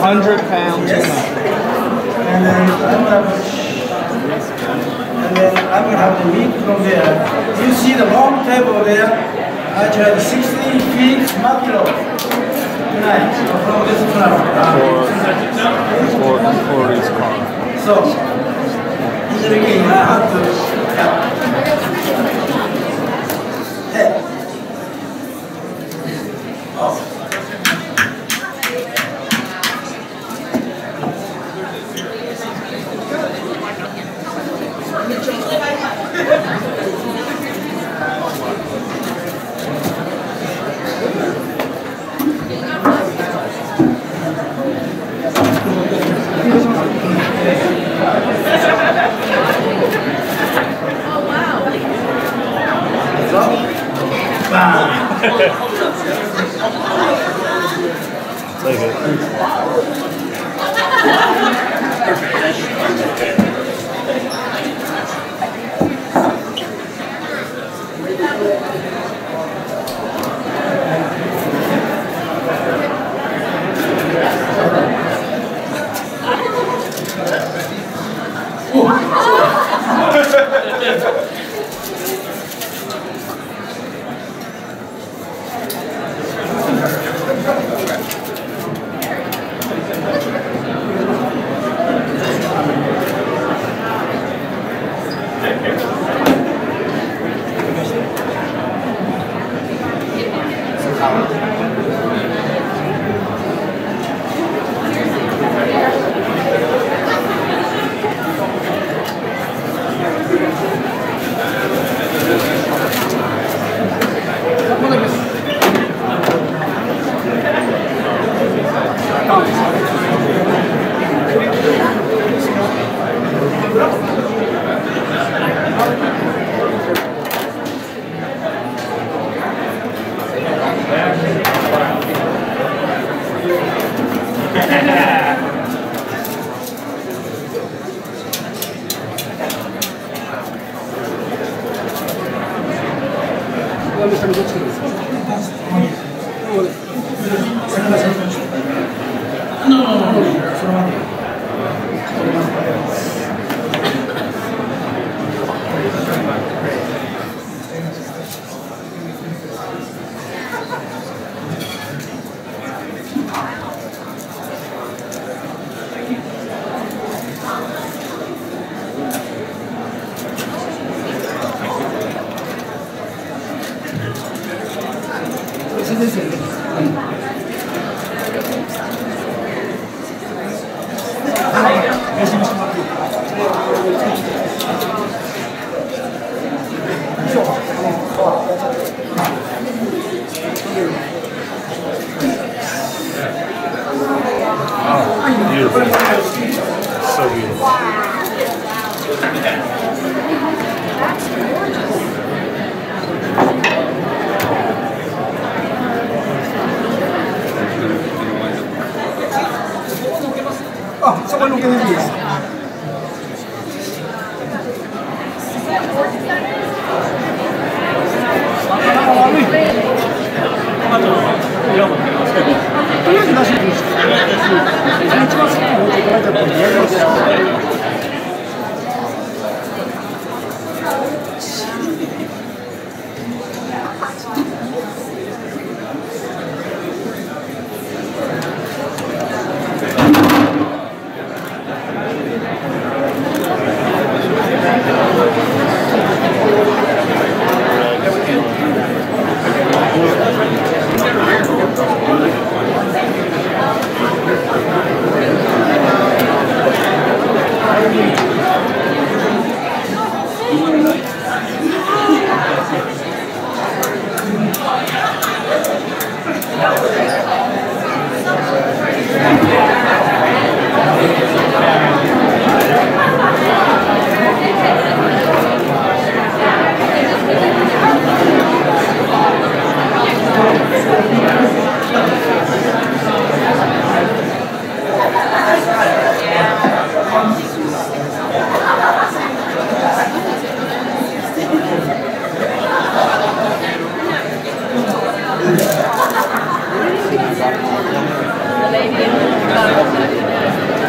100 pounds. Yes. And then I'm gonna have the meat from there. You see the long table there. I tried 16 feet mackerel tonight from this flour. For this car. So in the beginning I had to. Yeah. Oh.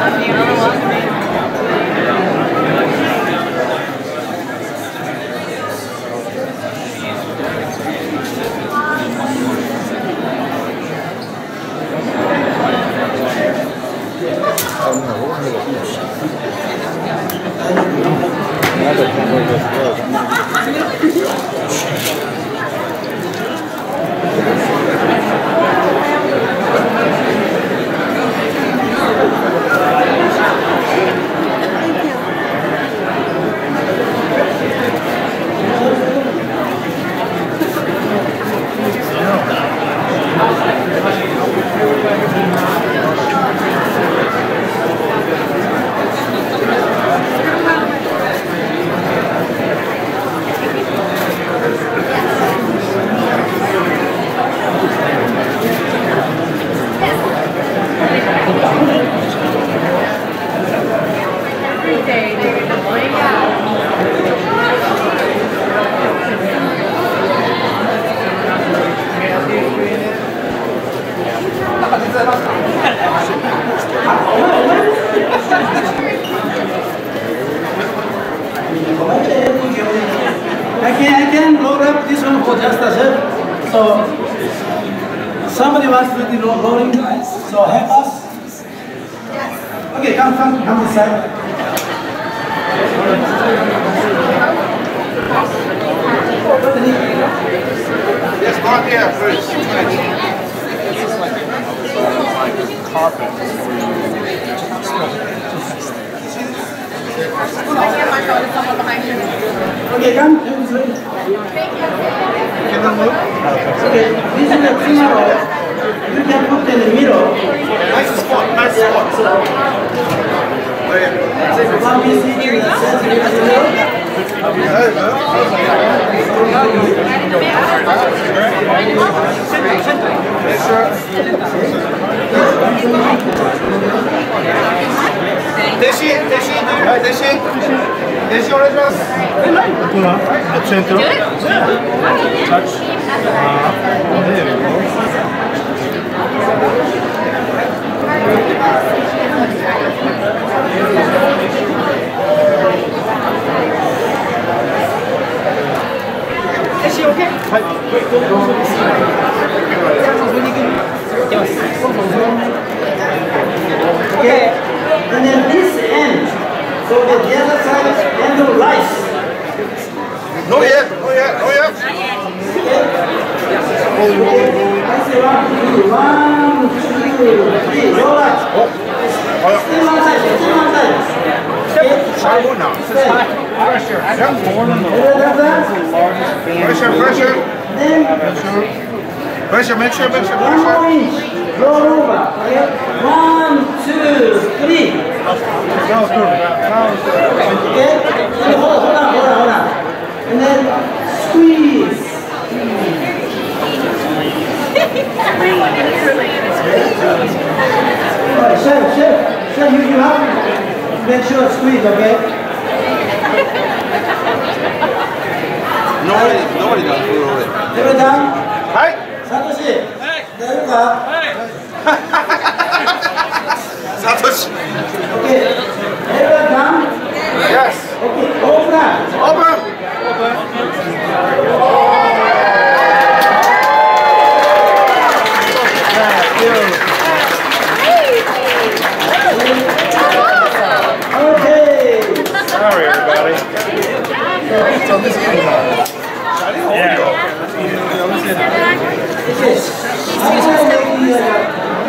I can roll up this one for just a sec. So somebody wants to do the rolling, so help us. Okay, come this side. Yes, not there first. It's like a carpet. Okay, come. Thank you. Can I move? Okay, this is the tomorrow. You can put in the middle. Nice spot. Center. Touch. There we go. Is she okay? Okay. And then this end. So the other side is end of rice. No yet. One, two, three, roll up. Still one side. Step now. Pressure. I got more than the largest band. Pressure. Make sure. Roll over. One, two, three. Okay. Hold on. And then squeeze. Chef, you have to make sure to squeeze, okay? Nobody does it already. Everybody done? Hi. Satoshi. Satoshi. Okay. Everybody done? Yes. Okay. Open.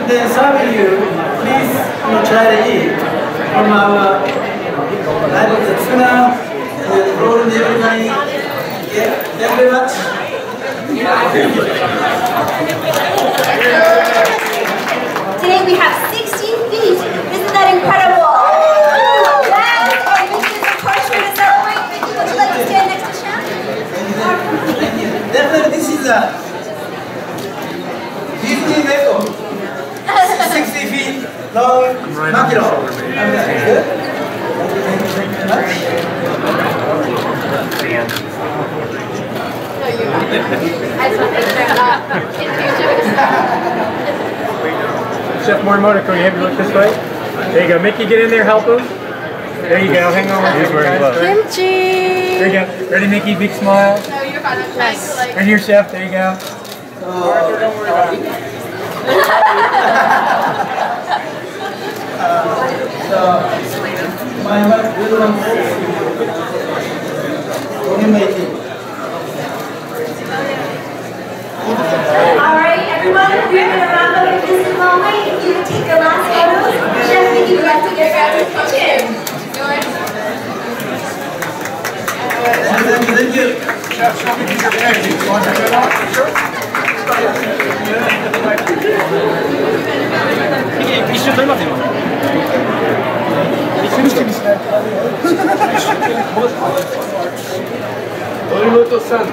Then some of you, please try to eat from our light of the tuna and roll in every night. Yeah, thank you very much. Today we have 16 feet. Isn't that incredible? Wow! And this is a parchment. Is that right? Would you like to stand next to Chef? Thank you. Definitely, this is a 15 level. 60 feet long, Makiro. Good? I just want to make sure I'm not confused. Chef Morimoto, can you have a look this way? There you go. Mickey, get in there, help him. There you go. Hang on. He's wearing gloves. Kimchi! There you go. Ready, Mickey? Big smile. No, you're fine. Nice. Right here, Chef. There you go. Arthur, don't worry about it. My wife will only make it. Alright, everyone, we're going to wrap up at this moment. If you take the last photos, Chef, we can back to your guys' kitchen. Thank you. Chef, show me your package. You want to get it off? Sure. Morimoto-san.